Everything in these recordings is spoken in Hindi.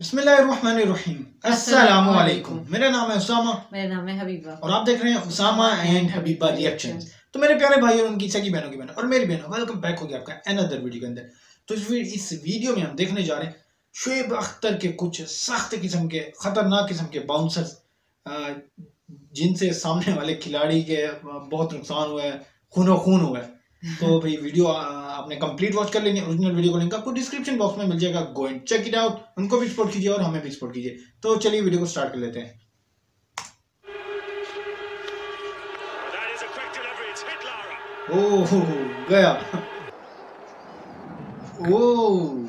बिस्मिल्लाहिर्रहमानिर्रहीम। अस्सलामुअलैकुम। मेरा नाम है उसामा। मेरा नाम है हबीबा और आप देख रहे हैं उसामा एंड हबीबा रिएक्शंस। तो मेरे प्यारे भाई और उनकी सगी बहनों की बहन और मेरी बहनों, वेलकम बैक हो गया आपका अनदर वीडियो के अंदर। तो इस वीडियो में हम देखने जा रहे हैं शोएब अख्तर के कुछ सख्त किस्म के खतरनाक किस्म के बाउंसर्स जिनसे सामने वाले खिलाड़ी के बहुत नुकसान हुआ है, खूनो खून हुआ है। तो भाई वीडियो आपने कंप्लीट वॉच कर लेनी। ओरिजिनल वीडियो को लिंक आपको डिस्क्रिप्शन बॉक्स में मिल जाएगा, go and check it out. उनको भी सपोर्ट कीजिए और हमें भी सपोर्ट कीजिए। तो चलिए वीडियो को स्टार्ट कर लेते हैं। ओह गया। ओह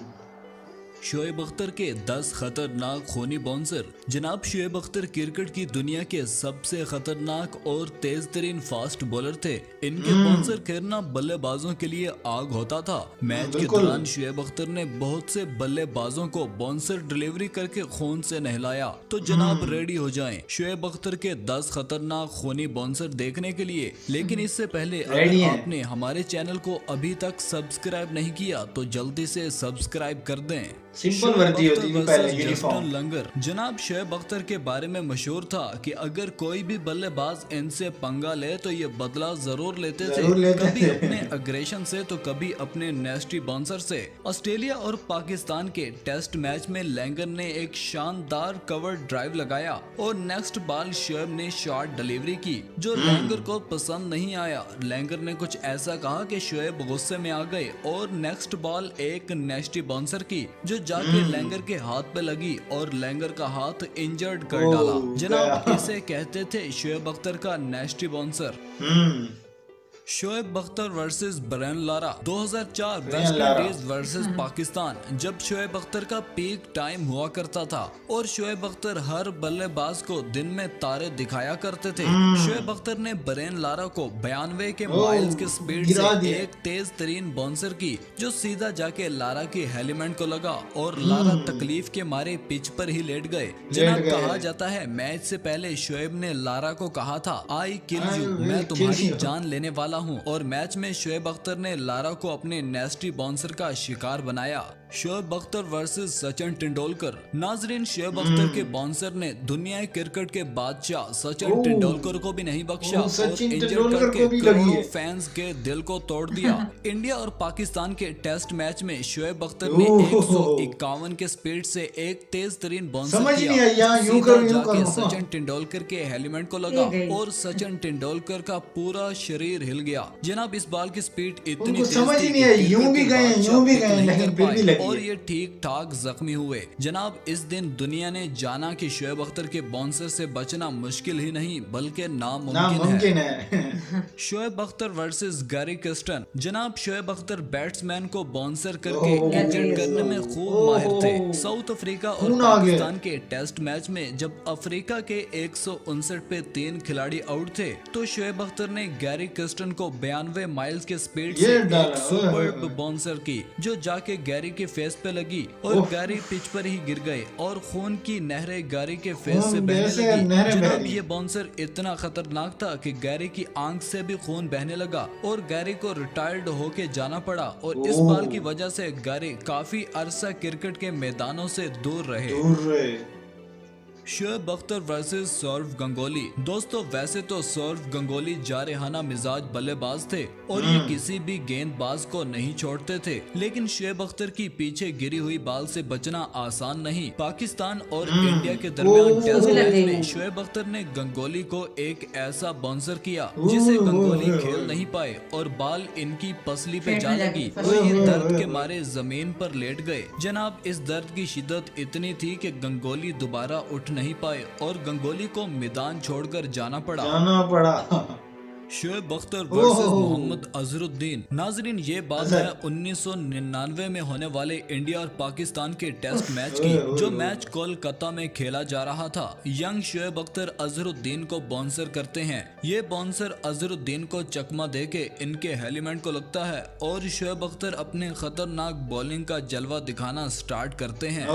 शोएब अख्तर के 10 खतरनाक खूनी बाउंसर। जनाब शोएब अख्तर क्रिकेट की दुनिया के सबसे खतरनाक और तेज तरीन फास्ट बॉलर थे। इनके बाउंसर करना बल्लेबाजों के लिए आग होता था। मैच के दौरान शोएब अख्तर ने बहुत से बल्लेबाजों को बाउंसर डिलीवरी करके खून से नहलाया। तो जनाब रेडी हो जाएं शोएब अख्तर के 10 खतरनाक खूनी बाउंसर देखने के लिए। लेकिन इससे पहले अगर आपने हमारे चैनल को अभी तक सब्सक्राइब नहीं किया तो जल्दी से सब्सक्राइब कर दें। सिंपल वर्दी होती है, पहले यूनिफॉर्म। लंगर जनाब शोएब अख्तर के बारे में मशहूर था कि अगर कोई भी बल्लेबाज इनसे पंगा ले तो ये बदला जरूर लेते थे। कभी अपने अग्रेशन से तो कभी अपने नेस्टी बाउंसर से। ऑस्ट्रेलिया और पाकिस्तान के टेस्ट मैच में लंगर ने एक शानदार कवर ड्राइव लगाया और नेक्स्ट बॉल शोएब ने शॉर्ट डिलीवरी की जो लंगर को पसंद नहीं आया। लंगर ने कुछ ऐसा कहा कि शोएब गुस्से में आ गए और नेक्स्ट बॉल एक नेस्टी बाउंसर की जो जाके लंगर के हाथ पे लगी और लंगर का हाथ इंजर्ड कर डाला। जनाब इसे कहते थे शोएब अख्तर का nasty bouncer. Shoaib Akhtar versus Brian Lara 2004 West Indies versus Pakistan. जब शोएब अख्तर का पीक टाइम हुआ करता था और शोएब अख्तर हर बल्लेबाज को दिन में तारे दिखाया करते थे। शोएब अख्तर ने ब्रायन लारा को 92 के माइल्स की स्पीड से एक तेज तरीन बाउंसर की जो सीधा जाके लारा के हेलीमेंट को लगा और लारा तकलीफ के मारे पिच पर ही लेट गए। जनाब कहा जाता है मैच से पहले शोएब ने लारा को कहा था आई किल यू, मैं तुम्हारी जान लेने वाला हूं। और मैच में शोएब अख्तर ने लारा को अपने नेस्टी बाउंसर का शिकार बनाया। शोएब अख्तर वर्सेस सचिन तेंदुलकर। नाजरीन शोएब अख्तर के बाउंसर ने दुनिया क्रिकेट के बादशाह सचिन तेंदुलकर को भी नहीं बख्शा और इंजर्ड करके करोड़ों फैंस के दिल को तोड़ दिया। इंडिया और पाकिस्तान के टेस्ट मैच में शोएब अख्तर ने 151 के स्पीड से एक तेज तरीन बाउंसर किया जाके सचिन तेंदुलकर के हेलीमेंट को लगा और सचिन तेंदुलकर का पूरा शरीर हिल गया। जनाब इस बॉल की स्पीड इतनी समझ ही नहीं आई, यूं भी गए लेकिन फिर भी और ये ठीक ठाक जख्मी हुए। जनाब इस दिन दुनिया ने जाना कि शोएब अख्तर के बाउंसर से बचना मुश्किल ही नहीं बल्कि नामुमकिन है। Shoaib Akhtar versus Gary Kirsten. जनाब शोएब अख्तर बैट्समैन को बाउंसर करके इंजर्ड करने में खूब माहिर थे। साउथ अफ्रीका और पाकिस्तान के टेस्ट मैच में जब अफ्रीका के 159 पे 3 खिलाड़ी आउट थे तो शोएब अख्तर ने गैरी किर्स्टन को 92 माइल्स के स्पीड से एक सुपर्ब बाउंसर की जो जाके गैरी के फेस पे लगी और गैरी पिच पर ही गिर गए और खून की नहरें गैरी के फेस से बहने लगी। जनाब ये बाउंसर इतना खतरनाक था कि गैरी की आंख से भी खून बहने लगा और गैरी को रिटायर्ड होके जाना पड़ा। और इस बॉल की वजह से गैरी काफी अरसा क्रिकेट के मैदानों से दूर रहे। शोएब अख्तर वर्सेस सौरव गंगोली। दोस्तों वैसे तो सौरव गंगोली जारेहाना मिजाज बल्लेबाज थे और ये किसी भी गेंदबाज को नहीं छोड़ते थे। लेकिन शोएब अख्तर की पीछे गिरी हुई बॉल से बचना आसान नहीं। पाकिस्तान और इंडिया के दरमियान टेस्ट मैच में शोएब अख्तर ने गंगोली को एक ऐसा बाउंसर किया जिसे गंगोली खेल नहीं पाए और बॉल इनकी पसली पे जा लगी और ये दर्द के मारे जमीन पर लेट गए। जनाब इस दर्द की शिद्दत इतनी थी कि गंगोली दोबारा उठ नहीं पाए और गंगोली को मैदान छोड़कर जाना पड़ा। शोएब अख्तर वर्सेस मोहम्मद अजहरुद्दीन। नाजरीन ये बात है 1999 में होने वाले इंडिया और पाकिस्तान के टेस्ट मैच की जो मैच कोलकाता में खेला जा रहा था। यंग शोएब अख्तर अजहरुद्दीन को बाउंसर करते हैं। ये बाउंसर अजहरुद्दीन को चकमा देके इनके हेलीमेंट को लगता है और शोएब अख्तर अपने खतरनाक बॉलिंग का जलवा दिखाना स्टार्ट करते हैं।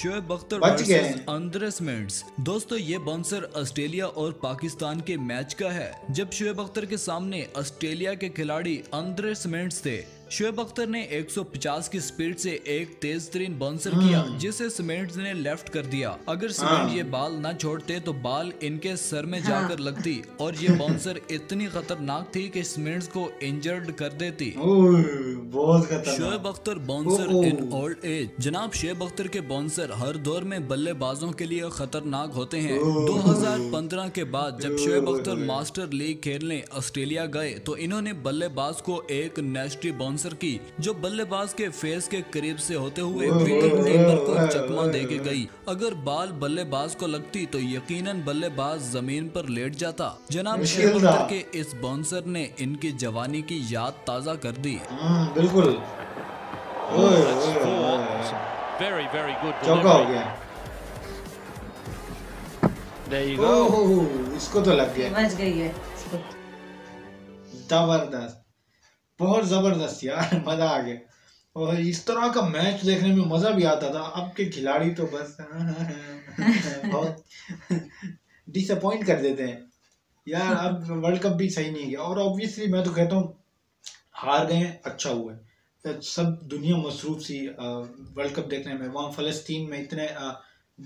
Shoaib Akhtar versus Andrew Symonds. दोस्तों ये बाउंसर ऑस्ट्रेलिया और पाकिस्तान के मैच का है। जब शोएब अख्तर के सामने ऑस्ट्रेलिया के खिलाड़ी एंड्रू सिमंड्स थे शोएब अख्तर ने 150 की स्पीड से एक तेज तरीन बाउंसर किया जिसे सीमेंट ने लेफ्ट कर दिया। अगर सीमेंट ये बाल ना छोड़ते तो बाल इनके सर में जाकर लगती और ये बाउंसर इतनी खतरनाक थी कि सीमेंट को इंजर्ड कर देती। Shoaib Akhtar bouncer in old age. जनाब शोएब अख्तर के बाउंसर हर दौर में बल्लेबाजों के लिए खतरनाक होते हैं। 2015 के बाद जब शोएब अख्तर मास्टर लीग खेलने ऑस्ट्रेलिया गए तो इन्होंने बल्लेबाज को एक नेस्टी बाउंसर की जो बल्लेबाज के फेस के करीब से होते हुए विकेट कीपर को चकमा देके गई। अगर बाल बल्लेबाज को लगती तो यकीनन बल्लेबाज जमीन पर लेट जाता। जनाब शोएब अख्तर के इस बाउंसर ने इनकी जवानी की याद ताजा कर दी। बिल्कुल चौका हो गया। इसको तो लग गया, बच गई है। जबरदस्त, बहुत ज़बरदस्त यार, मज़ा आ गया। और इस तरह का मैच देखने में मज़ा भी आता था। अब के खिलाड़ी तो बस बहुत डिसअपॉइंट कर देते हैं यार। अब वर्ल्ड कप भी सही नहीं गया और ऑब्वियसली मैं तो कहता हूँ हार गए, अच्छा हुआ। तो सब दुनिया मसरूफ़ सी वर्ल्ड कप देखने में। वहाँ फ़लस्तीन में इतने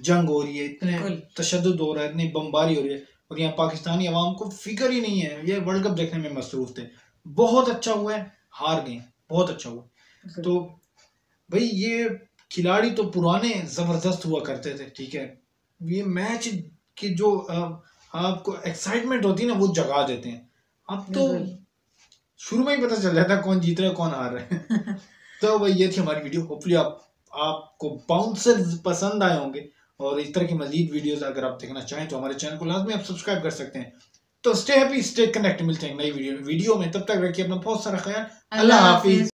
जंग हो रही है, इतने तशद्दुद हो रहा है, इतनी बमबारी हो रही है और यहाँ पाकिस्तानी अवाम को फिक्र ही नहीं है, ये वर्ल्ड कप देखने में मसरूफ़ थे। बहुत अच्छा हुआ है हार गए, बहुत अच्छा हुआ। तो भाई ये खिलाड़ी तो पुराने ज़बरदस्त हुआ करते थे, ठीक है। ये मैच की जो आपको एक्साइटमेंट होती है ना वो जगा देते हैं। अब तो शुरू में ही पता चल जाता है कौन जीत रहा है कौन हार रहा है। तो भाई ये थी हमारी वीडियो। होपफुली आपको बाउंसर्स पसंद आए होंगे और इस तरह की मज़ीद वीडियोस अगर आप देखना चाहें तो हमारे चैनल को लाजमी आप सब्सक्राइब कर सकते हैं। तो स्टे हैप्पी, स्टे कनेक्ट, मिलते हैं नई वीडियो में। तब तक रखिए अपना बहुत सारा ख्याल। अल्लाह हाफिज।